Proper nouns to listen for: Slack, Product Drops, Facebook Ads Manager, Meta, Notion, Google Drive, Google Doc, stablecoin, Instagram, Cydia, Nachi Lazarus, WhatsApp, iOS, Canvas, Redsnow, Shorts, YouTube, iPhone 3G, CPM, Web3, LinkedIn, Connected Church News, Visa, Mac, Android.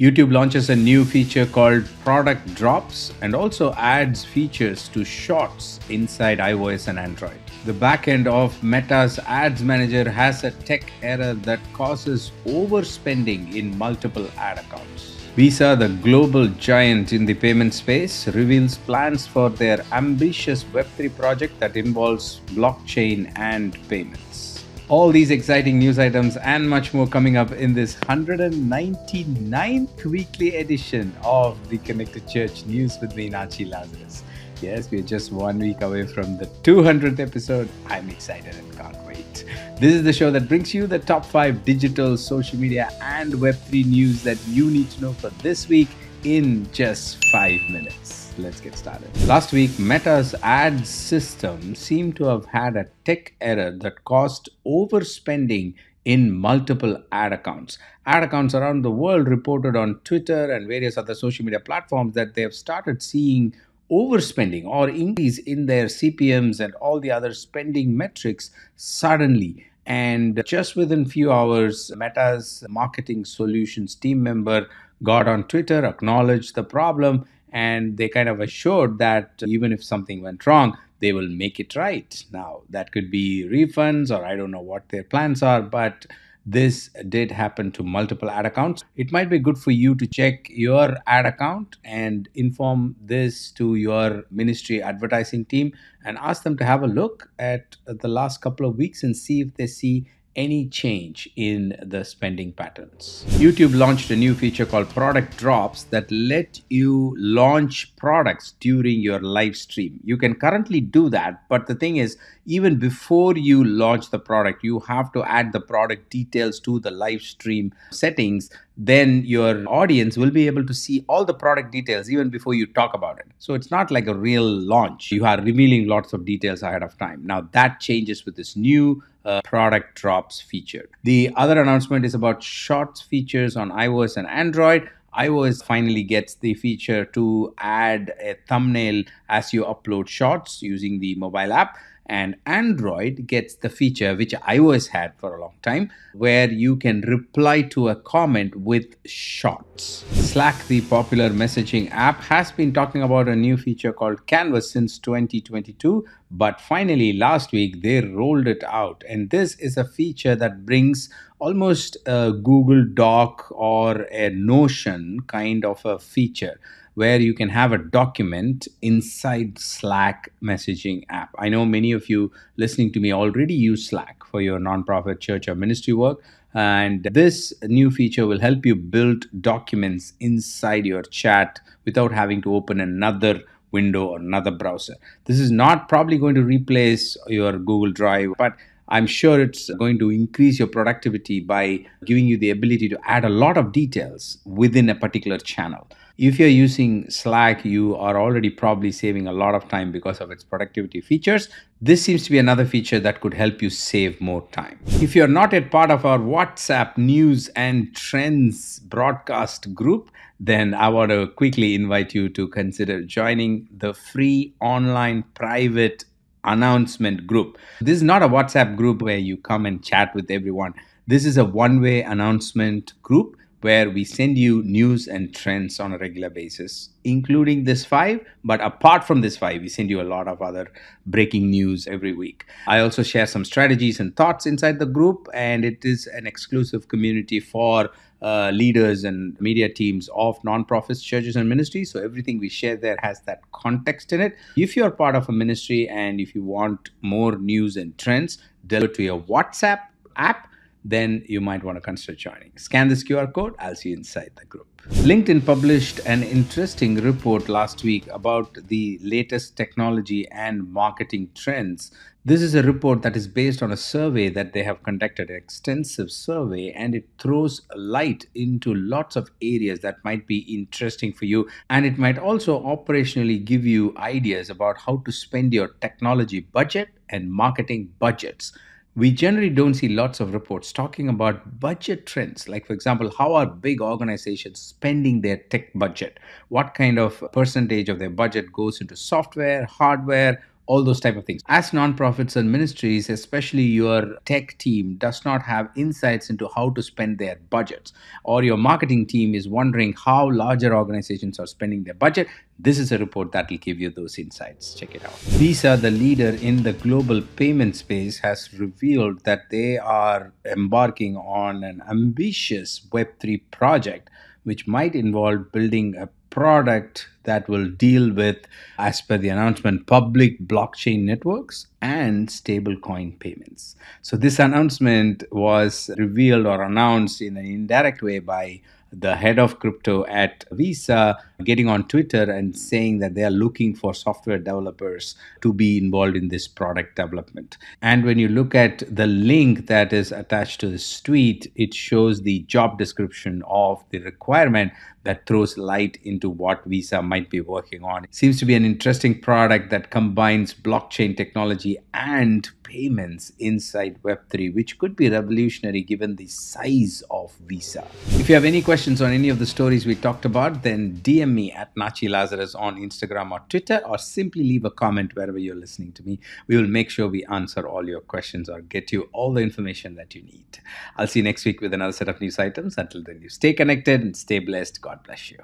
YouTube launches a new feature called Product Drops and also adds features to Shorts inside iOS and Android. The backend of Meta's ads manager has a tech error that causes overspending in multiple ad accounts. Visa, the global giant in the payment space, reveals plans for their ambitious Web3 project that involves blockchain and payments. All these exciting news items and much more coming up in this 199th weekly edition of the Connected Church News with me, Nachi Lazarus. Yes, we're just 1 week away from the 200th episode. I'm excited and can't wait. This is the show that brings you the top 5 digital, social media and Web3 news that you need to know for this week in just 5 minutes. Let's get started. Last week, Meta's ad system seemed to have had a tech error that caused overspending in multiple ad accounts. Ad accounts around the world reported on Twitter and various other social media platforms that they have started seeing overspending or increase in their CPMs and all the other spending metrics suddenly. And just within a few hours, Meta's marketing solutions team member got on Twitter, acknowledged the problem, and they kind of assured that even if something went wrong, they will make it right. Now, that could be refunds or I don't know what their plans are, but this did happen to multiple ad accounts. It might be good for you to check your ad account and inform this to your ministry advertising team and ask them to have a look at the last couple of weeks and see if they see any change in the spending patterns. YouTube launched a new feature called Product Drops that let you launch products during your live stream. You can currently do that, but the thing is, even before you launch the product, you have to add the product details to the live stream settings. Then your audience will be able to see all the product details even before you talk about it. So it's not like a real launch. You are revealing lots of details ahead of time. Now that changes with this new Product Drops feature. The other announcement is about Shorts features on iOS and Android. iOS finally gets the feature to add a thumbnail as you upload Shorts using the mobile app. And Android gets the feature, which iOS had for a long time, where you can reply to a comment with Shorts. Slack, the popular messaging app, has been talking about a new feature called Canvas since 2022, but finally last week they rolled it out. And this is a feature that brings almost a Google Doc or a Notion kind of a feature, where you can have a document inside Slack messaging app. I know many of you listening to me already use Slack for your nonprofit, church or ministry work. And this new feature will help you build documents inside your chat without having to open another window or another browser. This is not probably going to replace your Google Drive, but I'm sure it's going to increase your productivity by giving you the ability to add a lot of details within a particular channel. If you're using Slack, you are already probably saving a lot of time because of its productivity features. This seems to be another feature that could help you save more time. If you're not yet part of our WhatsApp news and trends broadcast group, then I want to quickly invite you to consider joining the free online private announcement group. This is not a WhatsApp group where you come and chat with everyone. This is a one-way announcement group where we send you news and trends on a regular basis, including this 5. But apart from this 5, we send you a lot of other breaking news every week. I also share some strategies and thoughts inside the group, and it is an exclusive community for leaders and media teams of nonprofits, churches and ministries. So everything we share there has that context in it. If you're part of a ministry and if you want more news and trends delivered to your WhatsApp app, then you might want to consider joining. Scan this QR code. I'll see you inside the group. LinkedIn published an interesting report last week about the latest technology and marketing trends. This is a report that is based on a survey that they have conducted, an extensive survey, and it throws light into lots of areas that might be interesting for you. And it might also operationally give you ideas about how to spend your technology budget and marketing budgets. We generally don't see lots of reports talking about budget trends. Like, for example, how are big organizations spending their tech budget? What kind of percentage of their budget goes into software, hardware, all those type of things. As nonprofits and ministries, especially your tech team does not have insights into how to spend their budgets, or your marketing team is wondering how larger organizations are spending their budget, this is a report that will give you those insights. Check it out. Visa, the leader in the global payment space, has revealed that they are embarking on an ambitious Web3 project, which might involve building a product that will deal with, as per the announcement, public blockchain networks and stablecoin payments. So this announcement was revealed or announced in an indirect way by the head of crypto at Visa, getting on Twitter and saying that they are looking for software developers to be involved in this product development. And when you look at the link that is attached to this tweet, it shows the job description of the requirement that throws light into what Visa might be working on. It seems to be an interesting product that combines blockchain technology and payments inside Web3, which could be revolutionary given the size of Visa. If you have any questions on any of the stories we talked about, then DM me at Nachi Lazarus on Instagram or Twitter, or simply leave a comment wherever you're listening to me. We will make sure we answer all your questions or get you all the information that you need. I'll see you next week with another set of news items. Until then, you stay connected and stay blessed. God bless you.